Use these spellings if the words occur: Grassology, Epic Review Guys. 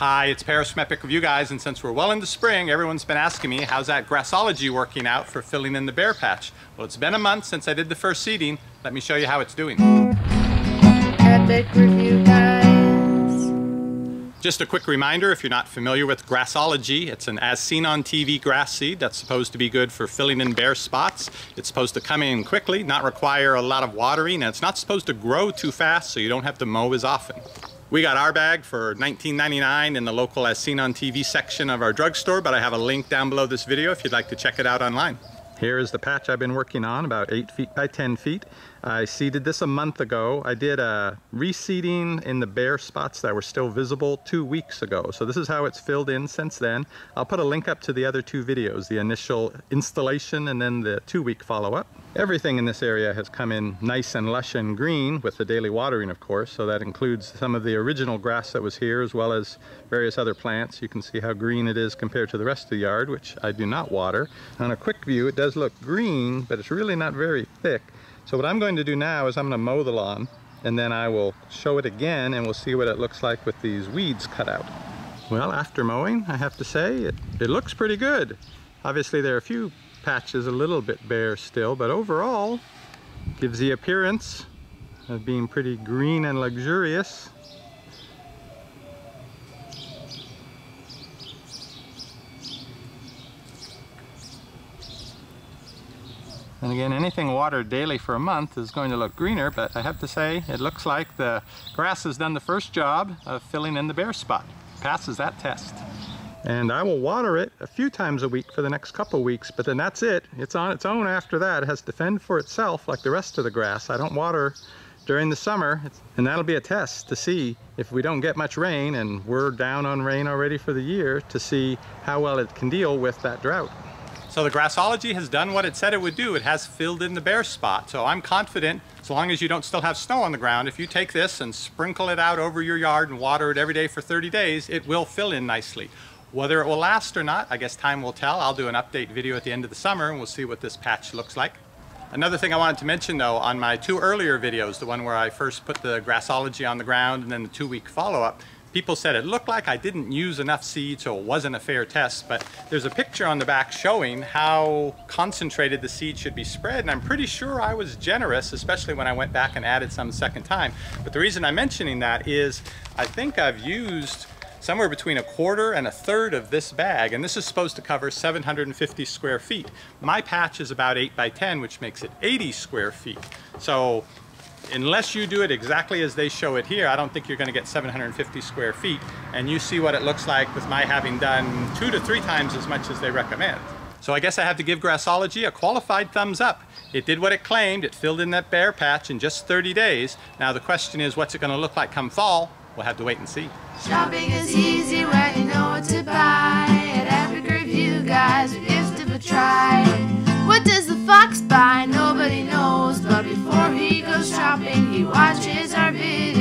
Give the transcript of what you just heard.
Hi, it's Paris from Epic Review Guys, and since we're well into spring, everyone's been asking me, how's that Grassology working out for filling in the bare patch? Well, it's been a month since I did the first seeding. Let me show you how it's doing. Epic Review Guys. Just a quick reminder, if you're not familiar with Grassology, it's an as seen on TV grass seed that's supposed to be good for filling in bare spots. It's supposed to come in quickly, not require a lot of watering, and it's not supposed to grow too fast, so you don't have to mow as often. We got our bag for $19.99 in the local As Seen on TV section of our drugstore, but I have a link down below this video if you'd like to check it out online. Here is the patch I've been working on, about 8 feet by 10 feet. I seeded this a month ago. I did a reseeding in the bare spots that were still visible 2 weeks ago. So this is how it's filled in since then. I'll put a link up to the other two videos, the initial installation and then the 2-week follow-up. Everything in this area has come in nice and lush and green with the daily watering, of course, so that includes some of the original grass that was here as well as various other plants. You can see how green it is compared to the rest of the yard, which I do not water. On a quick view, it does look green, but it's really not very thick. So what I'm going to do now is I'm going to mow the lawn, and then I will show it again, and we'll see what it looks like with these weeds cut out. Well, after mowing, I have to say, it looks pretty good. Obviously, there are a few patches a little bit bare still, but overall gives the appearance of being pretty green and luxurious. And again, anything watered daily for a month is going to look greener, but I have to say it looks like the grass has done the first job of filling in the bare spot. Passes that test. And I will water it a few times a week for the next couple weeks, but then that's it. It's on its own after that. It has to fend for itself like the rest of the grass. I don't water during the summer, and that'll be a test to see if we don't get much rain, and we're down on rain already for the year, to see how well it can deal with that drought. So the Grassology has done what it said it would do. It has filled in the bare spot. So I'm confident, as long as you don't still have snow on the ground, if you take this and sprinkle it out over your yard and water it every day for 30 days, it will fill in nicely. Whether it will last or not, I guess time will tell. I'll do an update video at the end of the summer and we'll see what this patch looks like. Another thing I wanted to mention though, on my two earlier videos, the one where I first put the Grassology on the ground and then the 2-week follow-up, people said it looked like I didn't use enough seed, so it wasn't a fair test, but there's a picture on the back showing how concentrated the seed should be spread, and I'm pretty sure I was generous, especially when I went back and added some the second time. But the reason I'm mentioning that is I think I've used somewhere between 1/4 and 1/3 of this bag, and this is supposed to cover 750 square feet. My patch is about 8 by 10, which makes it 80 square feet. So unless you do it exactly as they show it here, I don't think you're going to get 750 square feet, and you see what it looks like with my having done 2 to 3 times as much as they recommend. So I guess I have to give Grassology a qualified thumbs up. It did what it claimed. It filled in that bare patch in just 30 days. Now the question is, what's it going to look like come fall? We'll have to wait and see. Shopping is easy when you know what to buy. At Epic Review Guys, we give stuff a try. What does the fox buy? Nobody knows. But before he goes shopping, he watches our videos.